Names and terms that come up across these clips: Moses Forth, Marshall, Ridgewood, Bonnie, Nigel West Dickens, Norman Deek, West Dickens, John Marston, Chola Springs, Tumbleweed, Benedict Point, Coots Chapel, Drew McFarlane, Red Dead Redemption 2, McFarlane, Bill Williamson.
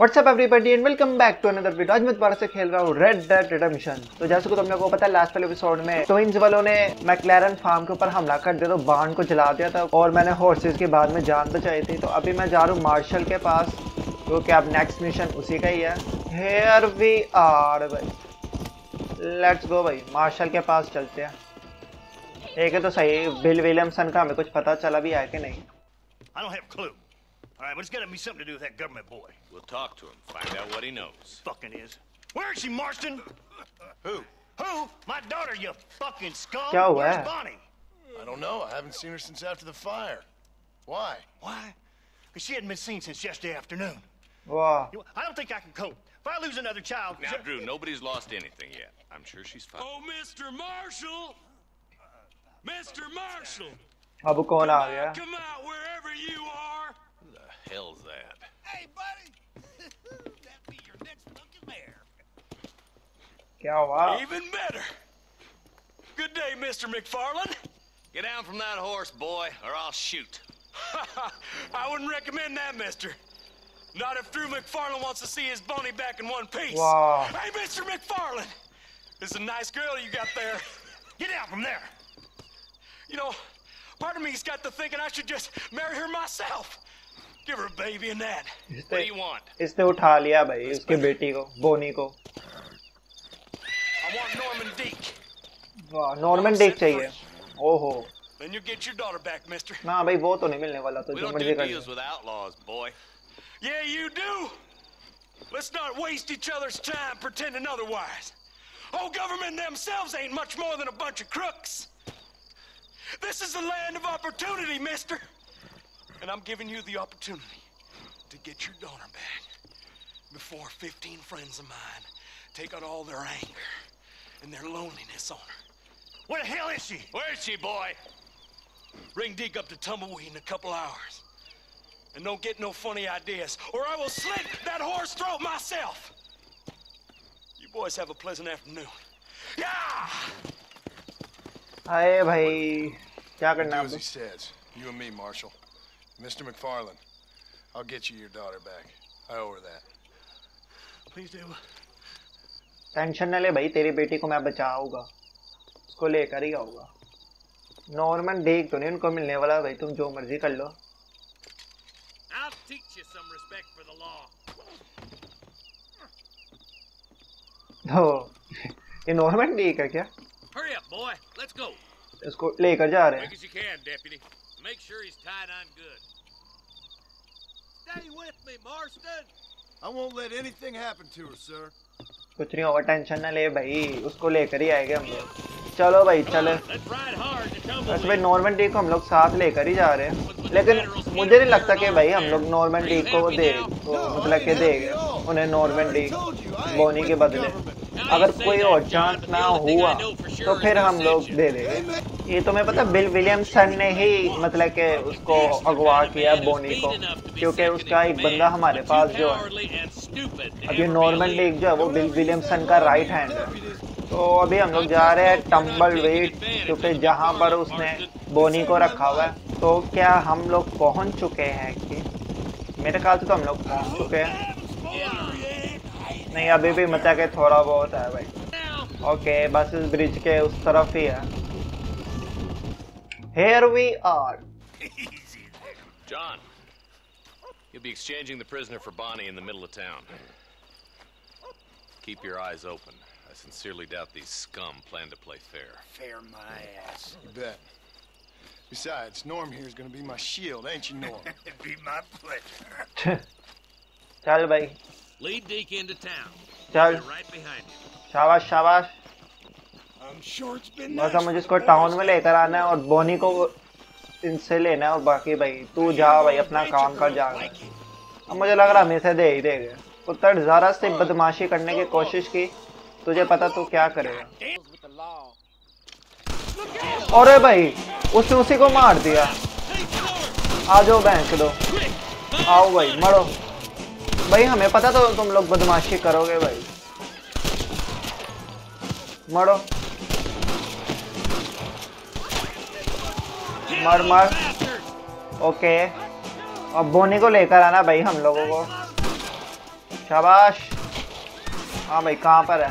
What's up everybody and welcome back to another video. आज मैं दोबारा से खेल रहा हूँ रेड डेड रिडेम्पशन। तो जैसे कि तुम लोगों को पता है, लास्ट वाले एपिसोड में ट्विंस वालों ने मैकलेरन फार्म के ऊपर हमला कर दिया, तो बाण को जला दिया था और मैंने हॉर्सेस के बाद में जान बचाई थी। तो अभी मैं जा रहा हूँ मार्शल के पास, क्योंकि अब नेक्स्ट मिशन उसी का ही है। हेयर वी आर भाई, लेट्स गो भाई, मार्शल के पास चलते हैं। एक है तो सही, बिल विलियमसन का हमें कुछ पता चला भी है कि नहीं। All right, but it's got to be something to do with that government boy. We'll talk to him, find out what he knows. Fucking is. Where is she, Marston? Who? Who? My daughter, you fucking scum. Yo, where's Bonnie? I don't know. I haven't seen her since after the fire. Why? Why? Because she hadn't been seen since yesterday afternoon. Wow. You know, I don't think I can cope. If I lose another child... Now, Drew, nobody's lost anything yet. I'm sure she's fine. Oh, Mr. Marshall! Mr. Marshall! Come out, come out, wherever you are! Hell's that? Hey, buddy! That'd be your next fucking mayor. Yeah, wow. Even better. Good day, Mr. McFarlane. Get down from that horse, boy, or I'll shoot. I wouldn't recommend that, mister. Not if Drew McFarlane wants to see his Bonnie back in one piece. Wow. Hey, Mr. McFarlane! This is a nice girl you got there. Get out from there. You know, part of me's got to thinking I should just marry her myself. Give her a baby and that. What do you want? इसने उठा लिया भाई उसकी बेटी को, बोनी को। I want Norman Deek. वाह, Norman Deek चाहिए। ओहो। Then you get your daughter back, Mister. ना भाई वो तो नहीं मिलने वाला, तो जो मर्जी कर। We don't do deals with outlaws, boy. Yeah, you do. Let's not waste each other's time pretending otherwise. Whole government themselves ain't much more than a bunch of crooks. This is the land of opportunity, Mister. And I'm giving you the opportunity to get your daughter back before 15 friends of mine take out all their anger and their loneliness on her. Where the hell is she? Where is she, boy? Bring Deke up to Tumbleweed in a couple hours. And don't get no funny ideas, or I will slit that horse's throat myself. You boys have a pleasant afternoon. Yeah! Hey, bhai. Kya karna hai? As he says, you and me, Marshall. Mr. McFarlane, I'll get you your daughter back. I owe her that. Please do. Tension na le bhai, teri beti ko main bachaunga. Usko lekar hi aaunga. Norman Deek to nahi unko milne wala bhai, tum jo marzi kar lo. I'll teach you some respect for the law. Oh, ye Norman Deek hai kya? Hurry up, boy. Let's go. Usko lekar ja rahe hain. Quick as you can, deputy. Make sure he's tied on good. Stay with me, Marston. I won't let anything happen to her, sir. कुछ नहीं होगा, tension ना ले भाई, उसको लेकर ही आएंगे हम लोग। चलो भाई चले। बस भाई नॉर्मन डीक को हम लोग साथ लेकर ही जा रहे हैं, लेकिन मुझे नहीं लगता कि भाई हम लोग नॉर्मन डीक को दे, मतलब के देंगे उन्हें नॉर्मन डीक बोनी के बदले। अगर कोई और चांस ना हुआ तो फिर हम लोग दे देंगे। ये तो मैं पता, बिल विलियमसन ने ही मतलब के उसको अगवा किया बोनी को, क्योंकि उसका एक बंदा हमारे पास जो है, अब ये नॉर्मन डीक जो है वो बिल विलियमसन का राइट हैंड है। तो अभी हम लोग जा रहे हैं टम्बलवीड, क्योंकि जहाँ पर उसने बोनी को रखा हुआ है। तो क्या हम लोग पहुँच चुके हैं? कि मेरे ख्याल से तो हम लोग पहुँच चुके हैं। नहीं, अभी भी मतलब के थोड़ा बहुत है भाई। ओके, बस इस ब्रिज के उस तरफ ही है। Here we are. Easy there. John, you'll be exchanging the prisoner for Bonnie in the middle of town. Keep your eyes open. I sincerely doubt these scum plan to play fair. Fair my ass. You bet. Besides, Norm here's gonna be my shield, ain't you, Norm? It'd be my pleasure. Chal bhai. Lead Deke into town. Chal. They're right behind you. Shabash, shabash. बस मुझे इसको town में लेकर आना है और बोनी को इनसे लेना है, और बाकी भाई तू जा भाई अपना काम कर जा। अब मुझे लग रहा हमेशा दे ही देगा। उत्तर ज़रा से बदमाशी करने की कोशिश की, तुझे पता तो क्या करेगा। अरे भाई उसने उसी को मार दिया। आ जाओ बैंक दो, आओ भाई मरो भाई, हमें पता तो तुम लोग बदमाशी करोगे भाई, मरो मर मर। ओके, अब बोनी को लेकर आना भाई हम लोगों को। शाबाश। हाँ भाई कहाँ पर है?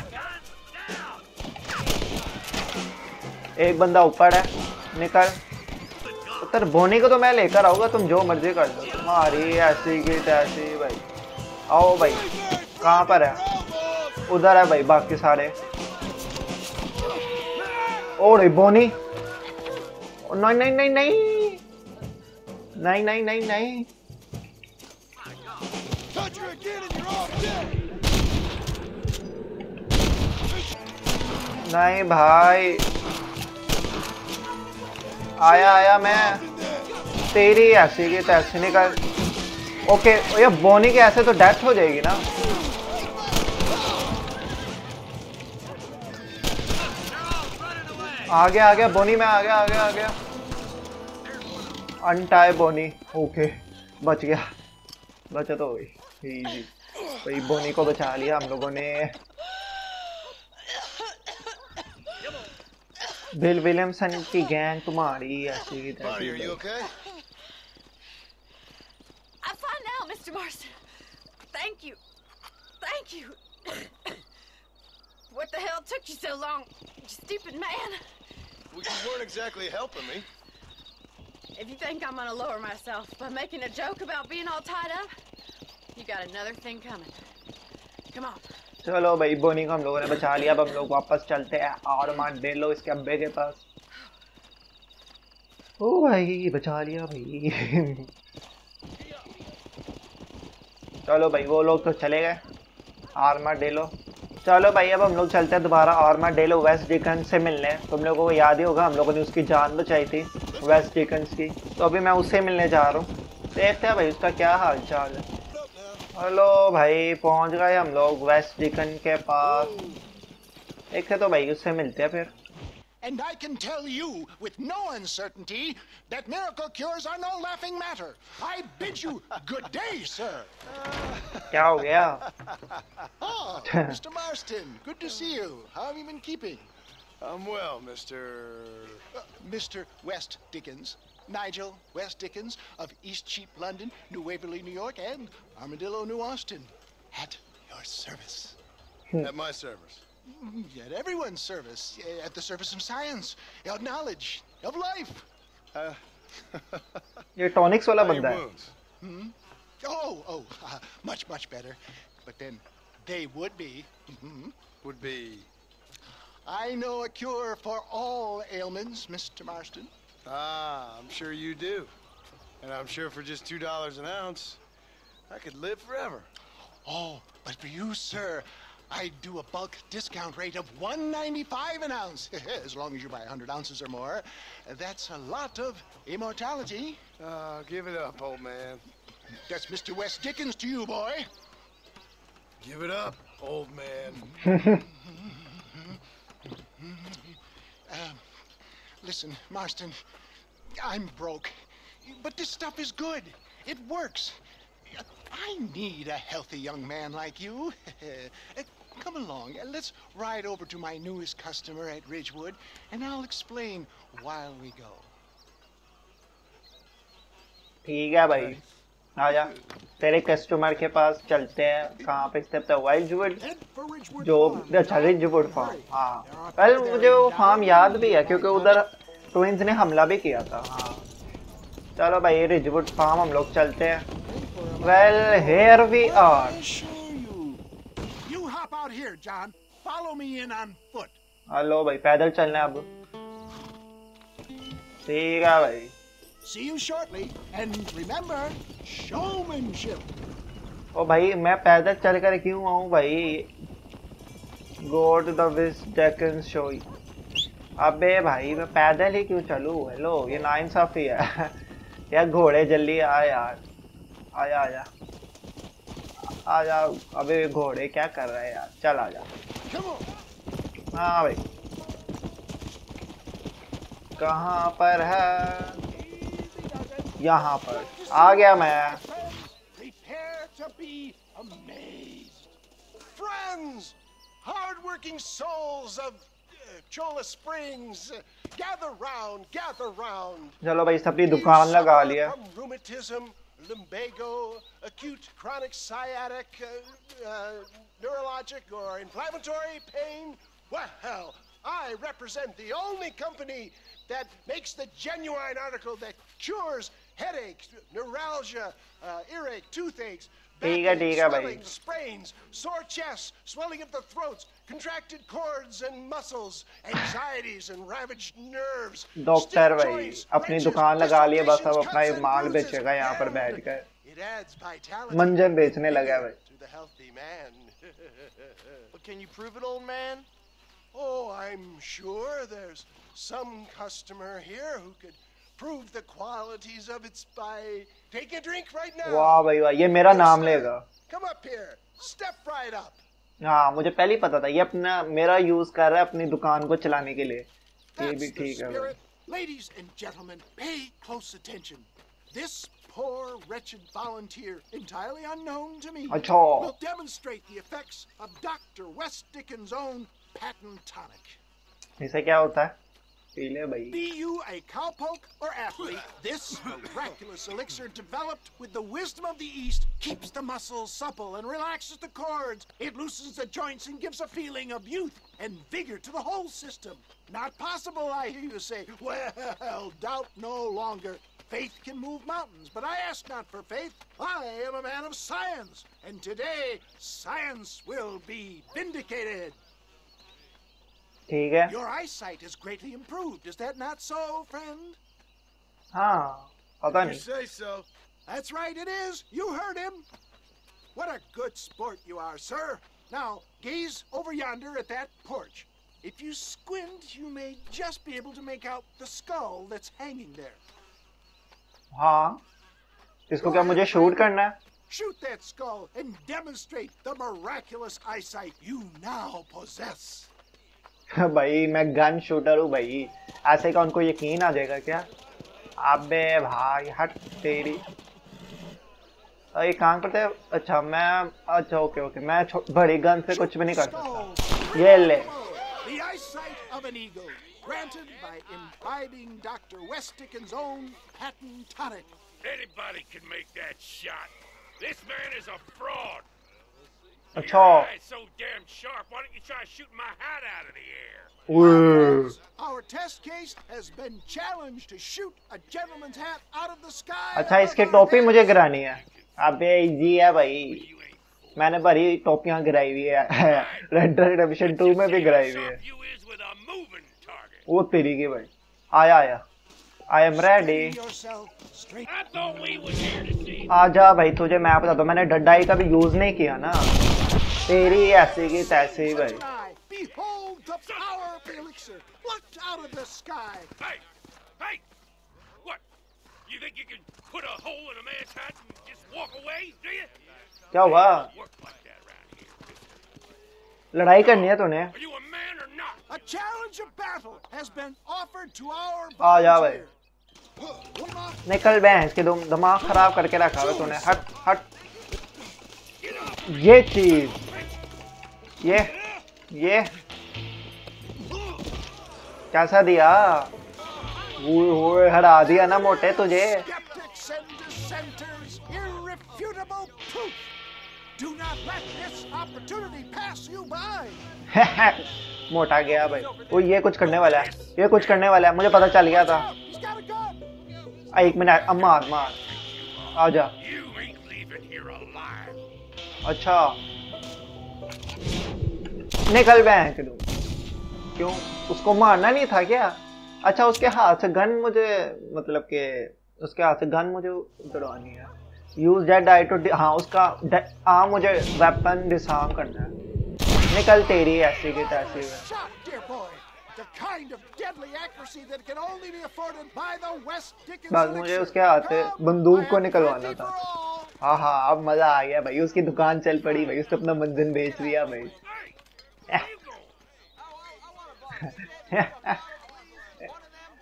एक बंदा ऊपर है, निकल। उत्तर बोनी को तो मैं लेकर आऊँगा, तुम जो मर्जी कर दो तुम्हारी, ऐसी की तैसी। भाई आओ भाई, कहाँ पर है? उधर है भाई बाकी सारे। ओरे बोनी, नहीं नहीं नहीं नहीं नहीं नहीं नहीं नहीं, नहीं भाई। आया आया मैं, तेरी ऐसी की तैसी, निकल। ओके ये बोनी के ऐसे तो डेथ हो जाएगी ना। आ गया बोनी, मैं आ गया आ गया आ गया। अनटाई बोनी, ओके बच गया, बचा तो वही इजी। भाई बोनी को बचा लिया हम लोगों ने। बिल विलियमसन की गैंग तुम्हारी ऐसी की तैसी। I'm fine now, Mr. Marston. Thank you. Thank you. What the hell took you so long, you stupid man? Well, you weren't exactly helping me. If you think I'm gonna lower myself by making a joke about being all tied up, you got another thing coming. Come on. चलो भाई बोनी को हम लोगों ने बचा लिया, अब हम लोग वापस चलते हैं और मार दे लो इसके अब्बे के पास। ओ भाई बचा लिया भाई। चलो भाई वो लोग तो चले गए, आर्मा डेलो। चलो भाई अब हम लोग चलते हैं दोबारा आर्मा डेलो वेस्ट डिकन्स से मिलने। तुम लोगों को याद ही होगा हम लोगों ने उसकी जान बचाई थी वेस्ट डिकन्स की, तो अभी मैं उससे मिलने जा रहा हूँ। देखते हैं भाई उसका क्या हाल चाल है। हेलो भाई पहुँच गए हम लोग वेस्ट डिकन के पास। देखते तो भाई उससे मिलते हैं फिर। And I can tell you with no uncertainty that miracle cures are no laughing matter. I bid you good day, sir. Oh, yeah. Oh, Mr. Marston, good to see you. How have you been keeping? I'm well, Mr. West Dickens. Nigel West Dickens of Eastcheap, London, New Waverly, New York, and Armadillo, New Austin. At your service. At my service. At everyone's service, at the service of science, of knowledge, of life. Your tonics wala banda hai. Oh, much better. But then, they would be. Would be. I know a cure for all ailments, Mr. Marston. Ah, I'm sure you do. And I'm sure for just $2 an ounce, I could live forever. Oh, but for you, sir. I do a bulk discount rate of $1.95 an ounce, as long as you buy 100 ounces or more. That's a lot of immortality. Give it up, old man. That's Mr. West Dickens to you, boy. Give it up, old man. Listen, Marston, I'm broke, but this stuff is good. It works. I need a healthy young man like you. Come along, let's ride over to my newest customer at Ridgewood, and I'll explain while we go. ठीक है भाई, आजा तेरे customer के पास चलते हैं। कहाँ पे स्थित है? वाइल्डवुड, जो अच्छा रिजवुड फार्म। हाँ कल मुझे वो फार्म याद भी है क्योंकि उधर ट्विंस ने हमला भी किया था। हाँ चलो भाई रिजवुड फार्म हम लोग चलते हैं। Well, here we are. You hop out here, John. Follow me in on foot. Hello, भाई पैदल चलना अब। ठीक है भाई। See you shortly, and remember showmanship. ओ भाई मैं पैदल चलकर क्यों आऊँ भाई? Go to the West Dickens show. अबे भाई मैं पैदल ही क्यों चलूँ? हेलो ये नाइंसाफी है। यार घोड़े जल्दी आ यार। आजा आजा आजा, अबे घोड़े क्या कर रहा है यार? चल आजा। हाँ भाई कहाँ पर है? यहाँ पर आ गया मैं। Friends, hard-working souls of Chola Springs, gather round, gather round. चलो भाई सबकी दुकान लगा लिया। lumbago, acute, chronic, sciatic, neurologic, or inflammatory pain? Well, I represent the only company that makes the genuine article that cures headaches, neuralgia, earache, toothaches, swelling, sprains, sore chests, swelling of the throats, contracted cords and muscles, anxieties and ravaged nerves. Doctor bhai, apni dukaan laga liye, bas ab apna ye maal bechega yahan par baith kar. Manjan bechne laga hai bhai. But can you prove it, old man? Oh, I'm sure there's some customer here who could prove the qualities of its by taking a drink right now. Wow, bhai, wow. Ye mera naam lega. Come up here. Step right up. हाँ, मुझे पहले ही पता था ये अपना मेरा use कर रहा है अपनी दुकान को चलाने के लिए. ये भी ठीक है भाई. Ladies and gentlemen, pay close attention. This poor, wretched volunteer, entirely unknown to me, will demonstrate the effects of Dr. West Dickens' own patent tonic. इससे क्या होता है? Be you a cowpoke or athlete, this miraculous elixir developed with the wisdom of the East keeps the muscles supple and relaxes the cords. It loosens the joints and gives a feeling of youth and vigor to the whole system. Not possible, I hear you say. Well, doubt no longer. Faith can move mountains, but I ask not for faith. I am a man of science, and today science will be vindicated. Your eyesight is greatly improved. Is that not so, friend? Ah, you say so. That's right, it is. You heard him. What a good sport you are, sir. Now, gaze over yonder at that porch. If you squint, you may just be able to make out the skull that's hanging there. हाँ, इसको क्या मुझे shoot करना है? Shoot that skull and demonstrate the miraculous eyesight you now possess. भाई मैं gun shooter हूँ भाई ऐसे का उनको यकीन आ जाएगा क्या अबे भाई हट तेरी ये काम करते हैं अच्छा मैं अच्छा ओके ओके मैं बड़ी गन से कुछ भी नहीं कर सकता ये ले The eyesight of an eagle granted by imbibing Dr. West Dickens' own patent tonic. Anybody can make that shot. This man is a fraud. Your eye's so damn sharp, why don't you try shooting my hat out of the air? Our test case has been challenged to shoot a gentleman's hat out of the sky. अच्छा इसके टोपी मुझे गिरानी है अबे easy है भाई मैंने बड़ी टोपियां गिराई हुई है रेड डेड रिडेम्पशन 2 में भी गिराई हुई है वो तेरी की भाई आया आया I am ready. आजा भाई तुझे मैं बता दूँ मैंने डड्डाई का भी यूज़ नहीं किया ना तेरी ऐसे की तैसे ही भाई क्या हुआ लड़ाई करनी है तूने आजा भाई निकल बैंस के दिमाग खराब करके रखा है तूने हट हट ये चीज ये कैसा दिया वो हरा दिया ना मोटे तुझे मोटा गया भाई वो ये कुछ करने वाला है मुझे पता चल गया था एक मिनट अम्मा मार आजा अच्छा निकल बैंक क्यों उसको मारना नहीं था क्या अच्छा उसके हाथ से गन मुझे मतलब के उसके हाथ से गन मुझे उतरवानी है यूज दैट डाई टू हाँ उसका आर्म मुझे वेपन डिसआर्म करना है निकल तेरी ऐसी की तैसी है The kind of deadly accuracy that can only be afforded by the West Dickens. बस मुझे उसके हाथ से बंदूक को निकलवाना था। हाँ हाँ अब मजा आ गया भाई उसकी दुकान चल पड़ी भाई उसने अपना मंजन बेच लिया भाई।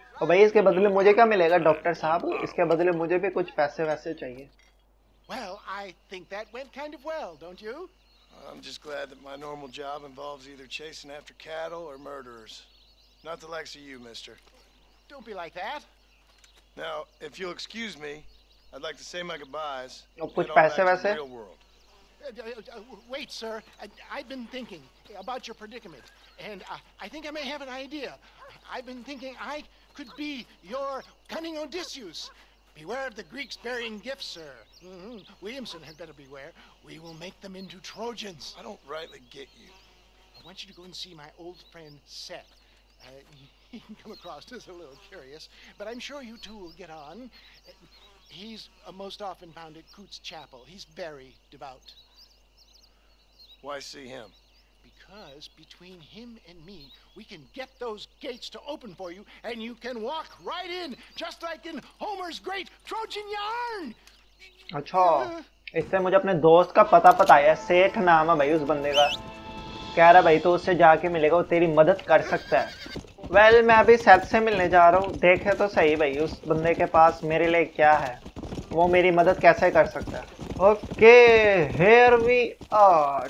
और भाई इसके बदले मुझे क्या मिलेगा डॉक्टर साहब इसके बदले मुझे भी कुछ पैसे वैसे चाहिए। Well, I think that went kind of well, don't you? I'm just glad that my normal job involves either chasing after cattle or murderers. Not the likes of you, mister. Don't be like that. Now, if you'll excuse me, I'd like to say my goodbyes. No, कुछ पैसे वैसे? Wait, sir. I've been thinking about your predicament, and I think I may have an idea. I've been thinking I could be your cunning Odysseus. Beware of the Greeks burying gifts, sir. Mm-hmm. Williamson had better beware. We will make them into Trojans. I don't rightly get you. I want you to go and see my old friend Seth. He can come across as a little curious, but I'm sure you two will get on. He's most often found at Coots Chapel. He's very devout. Why see him? Because between him and me, we can get those gates to open for you, and you can walk right in, just like in Homer's great Trojan yarn. अच्छा, इससे मुझे अपने दोस्त का पता पता है, सेठ नाम है भाई उस बंदे का। कह रहा भाई तो उससे जाके मिलेगा, वो तेरी मदद कर सकता है। Well, मैं अभी सेठ से मिलने जा रहा हूँ, देखे तो सही भाई उस बंदे के पास मेरे लिए क्या है, वो मेरी मदद कैसे कर सकता है। Okay, here we are.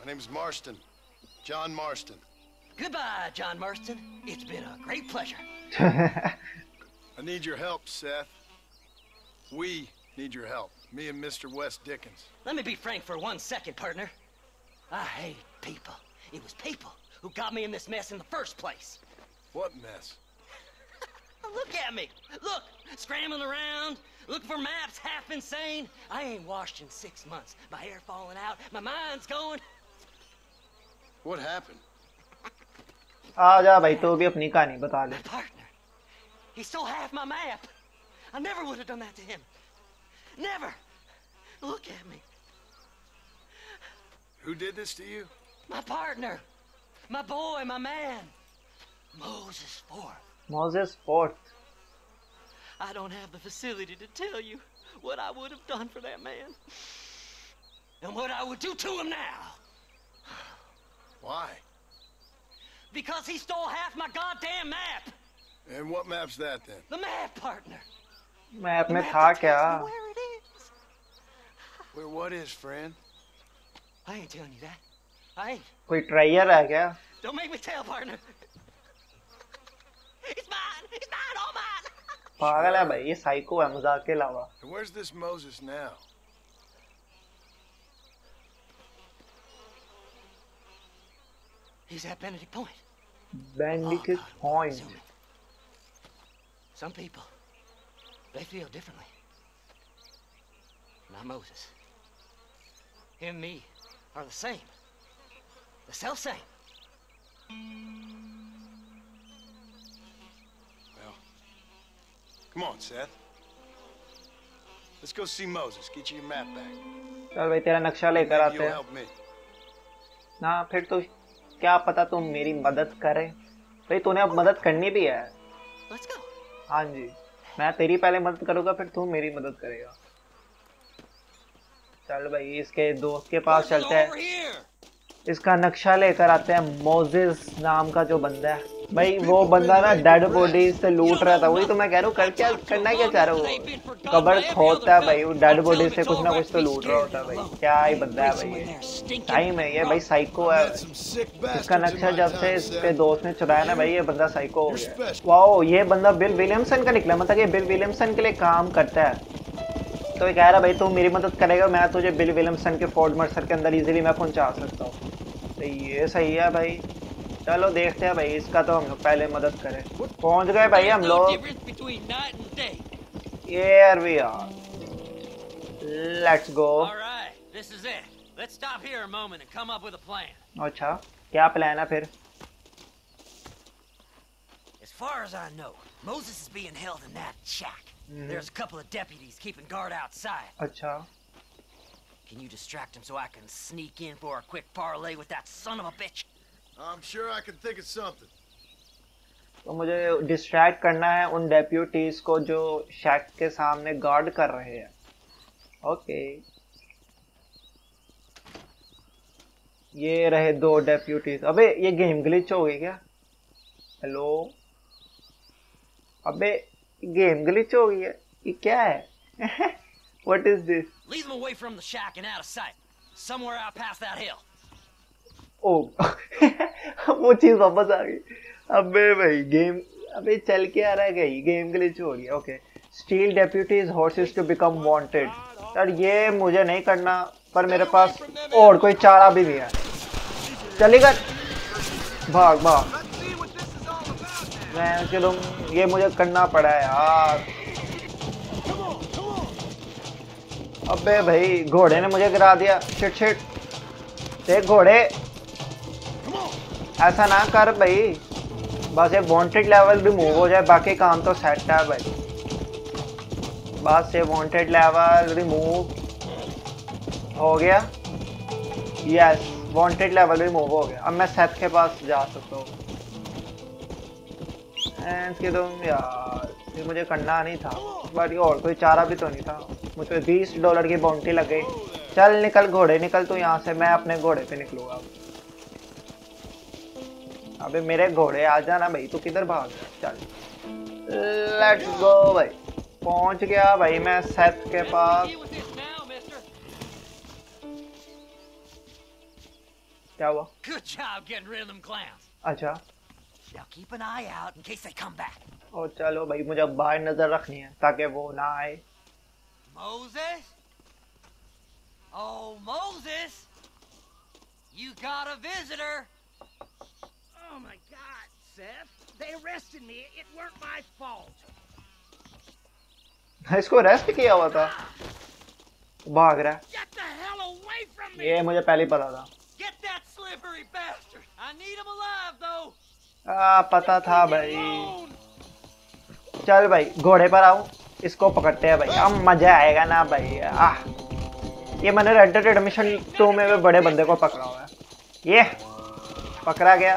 My name's Marston, John Marston. Goodbye, John Marston. It's been a great pleasure. I need your help, Seth. We need your help, me and Mr. West Dickens. Let me be frank for 1 second, partner. I hate people. It was people who got me in this mess in the first place. What mess? Look at me. Look, scrambling around, looking for maps, half insane. I ain't washed in 6 months. My hair falling out, my mind's going. What happened? आ जा भाई तो भी अपनी कहानी बता ले। My partner, he stole half my map. I never would have done that to him. Never. Look at me. Who did this to you? My partner, my boy, my man, Moses Forth. Moses Forth. I don't have the facility to tell you what I would have done for that man, and what I would do to him now. Why? Because he stole half my goddamn map. And what map's that then? The map, partner. Map में था क्या? Where it is? Where what is, friend? I ain't telling you that. I ain't. कोई ट्रायर है क्या? Don't make me tell, partner. It's mine. It's mine. All mine. पागल है भाई ये साइको है मजाक के अलावा. Where's this Moses now? He's at Benedict Point. Benedict Point. Some people, they feel differently. Not Moses. Him and me are the same. The self same. Well, come on, Seth. Let's go see Moses. Get you your map back. चल भाई तेरा नक्शा लेकर आते हैं। ना फिर तो क्या पता तुम मेरी मदद करे भाई तूने अब मदद करनी भी है हाँ जी मैं तेरी पहले मदद करूँगा फिर तू मेरी मदद करेगा चल भाई इसके दोस्त के पास चलते हैं इसका नक्शा लेकर आते हैं मोजेस नाम का जो बंदा है भाई वो बंदा ना डेड बॉडी से लूट रहा था वही तो मैं कह रहा हूँ कर क्या करना क्या चाह रहा हूँ कब्र खोदता है भाई वो डेड बॉडी से कुछ ना कुछ तो लूट रहा होता है भाई क्या ही बंदा है भाई टाइम है ये भाई साइको है इसका नक्शा जब से इसके दोस्त ने चुराया ना भाई ये बंदा साइको हो गया वाओ ये बंदा बिल विलियमसन का निकला मतलब ये बिल विलियमसन के लिए काम करता है तो ये कह रहा भाई तुम मेरी मदद करेगा मैं तुझे बिल विलियमसन के फोर्ड मर्सर के अंदर इजीली मैं पहुँचा सकता हूँ तो ये सही है भाई चलो देखते हैं भाई इसका तो हम लोग पहले मदद करें पहुंच गए भाई हम लोग Here we are. Let's go. All right, this is it. Let's stop here a moment and come up with a plan. अच्छा क्या प्लान है फिर As far as I know, Moses is being held in that shack. There's a couple of deputies keeping guard outside. अच्छा Can you distract him so I can sneak in for a quick parlay with that son of a bitch? I'm sure I can think of something. तो मुझे distract करना है उन deputies को जो शैक के सामने गार्ड कर रहे हैं। ओके, ये रहे दो डेप्यूटीज। अबे ये गेम ग्लिच हो गई क्या? हेलो, अबे गेम ग्लिच हो गई है, ये क्या है? What is this? Lead them away from the shack and out of sight somewhere out past that hill. Oh वो चीज वापस आ गई। अबे भाई गेम अबे चल के आ रहा है, गई गेम ग्लिच हो गया। Okay, steal deputies horses to become wanted. यार ये मुझे नहीं करना, पर मेरे पास और कोई चारा भी नहीं है। चलेगा, भाग भाग। मैं चलो ये मुझे करना पड़ा है यार। अबे भाई घोड़े ने मुझे गिरा दिया। शिट शिट, देख घोड़े ऐसा ना कर भाई, बस ये वांटेड लेवल भी मूव हो जाए, बाकी काम तो सेट है भाई। बस ये वांटेड लेवल रिमूव हो गया। यस, वांटेड लेवल रिमूव हो गया। अब मैं सेट के पास जा सकता हूँ। यार ये मुझे करना नहीं था, बट ये और कोई चारा भी तो नहीं था। मुझे $20 की बाउंटी लग गई। चल निकल घोड़े, निकल तू यहाँ से। मैं अपने घोड़े पे निकलूँगा। अबे मेरे घोड़े आ जाना भाई, तू किधर भाग रहा? चल लेट्स गो भाई। पहुंच गया भाई मैं सेथ के पास। क्या हुआ? अच्छा और चलो भाई, मुझे बाहर नजर रखनी है ताकि वो ना आए। Moses? Oh, Moses, you got a visitor. Oh my God, Seth! They arrested me. It weren't my fault. इसको arrest किया हुआ था। भाग रहा है। Get the hell away from me! ये मुझे पहले ही पता था। Get that slippery bastard. I need him alive though. आ पता था भाई। चल भाई घोड़े पर आओ, इसको पकड़ते हैं भाई। अब मजा आएगा ना भाई। आह, ये मैंने रेड डेड रेडम्पशन 2 में भी बड़े बंदे को पकड़ा हुआ है। ये पकड़ा गया।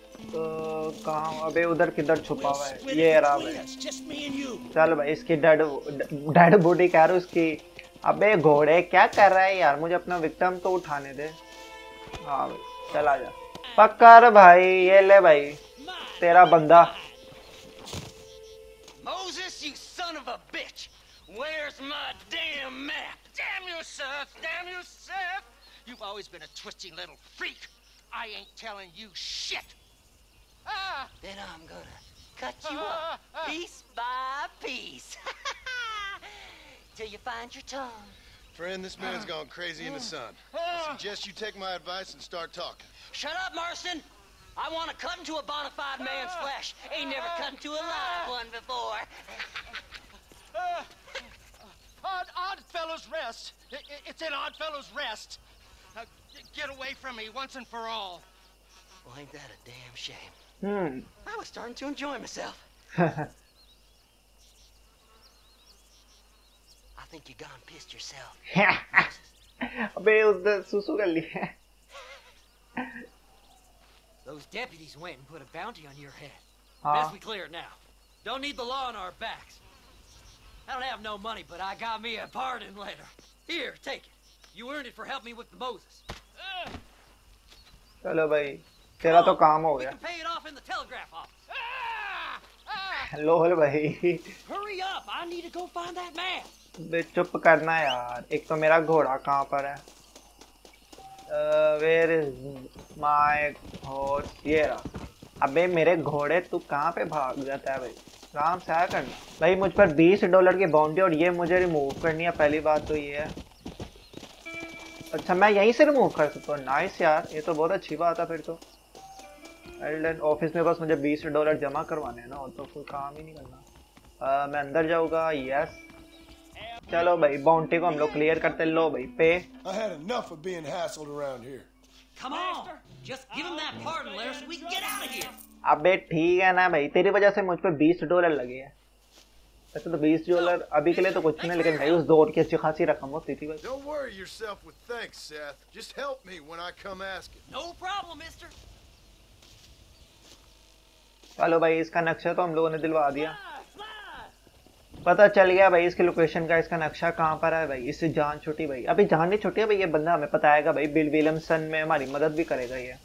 तो कहाँ? अबे उधर किधर छुपा हुआ है? ये रहा भाई। चल भाई इसकी डेड बॉडी कह रहा हूँ इसकी। अबे घोड़े क्या कर रहा है यार? मुझे अपना विक्टिम तो उठाने दे। हाँ भाई चला जा, पकड़ भाई। ये ले भाई तेरा बंदा। Then I'm gonna cut you up piece by piece till you find your tongue. Friend, this man's gone crazy in the sun. I suggest you take my advice and start talking. Shut up, Marston. I want to cut into a bona fide man's flesh. Ain't never cut into a live one before. Oddfellows Rest. It's in Oddfellows Rest. Now get away from me once and for all. Well, ain't that a damn shame? I was starting to enjoy myself. I think you gone pissed yourself. अबे उधर सुसु कर ली है। Those deputies went and put a bounty on your head. Best we clear it now. Don't need the law on our backs. I don't have no money, but I got me a pardon letter. Here, take it. You earned it for helping me with the Moses. चलो भाई तेरा तो काम हो गया। लोल भाई बे चुप करना यार। एक तो मेरा घोड़ा कहाँ पर है? Where is my horse? ये रहा। अबे मेरे घोड़े तू कहाँ पे भाग जाता है भाई? आराम से आया करना भाई। मुझ पर $20 की बाउंड्री और ये मुझे रिमूव करनी है। पहली बात तो ये है। अच्छा मैं यहीं से रिमूव कर सकता हूँ। नाइस यार, ये तो बहुत अच्छी बात है। फिर तो एल्डन ऑफिस में बस मुझे $20 जमा करवाने हैं ना, और तो कोई काम ही नहीं करना। मैं अंदर जाऊँगा। यस चलो भाई बाउंटी को हम लोग क्लियर करते लो भाई पे। I had enough of being hassled around here. Come on, just give him that pardon letter so we can get out of here. अबे ठीक है ना भाई, तेरी वजह से मुझ पे $20 लगे हैं। वैसे तो $20 अभी के लिए तो कुछ नहीं, लेकिन भाई उस दौर की अच्छी खासी रकम होती थी भाई। Don't worry yourself with thanks, Seth. Just help me when I come asking. No problem, mister. चलो भाई इसका नक्शा तो हम लोगों ने दिलवा दिया, पता चल गया भाई इसकी लोकेशन का, इसका नक्शा कहाँ पर है भाई। इससे जान छुटी भाई, अभी जान नहीं छुटी है भाई, ये बंदा हमें बताएगा भाई, बिल विलियमसन में हमारी मदद भी करेगा ये।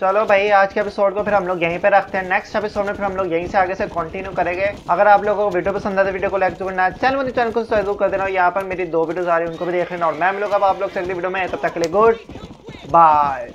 चलो भाई आज के एपिसोड को फिर हम लोग यहीं पे रखते हैं, नेक्स्ट एपिसोड में फिर हम लोग यहीं से आगे से कंटिन्यू करेंगे। अगर आप लोगों को वीडियो पसंद आए तो वीडियो को लाइक करना, चैनल को सब्सक्राइब कर देना, यहाँ पर मेरी 2 वीडियोज आ रही है उनको भी देख लेना, और मैं मिलूंगा आप लोग से अगली वीडियो में, तब तक के लिए गुड बाय।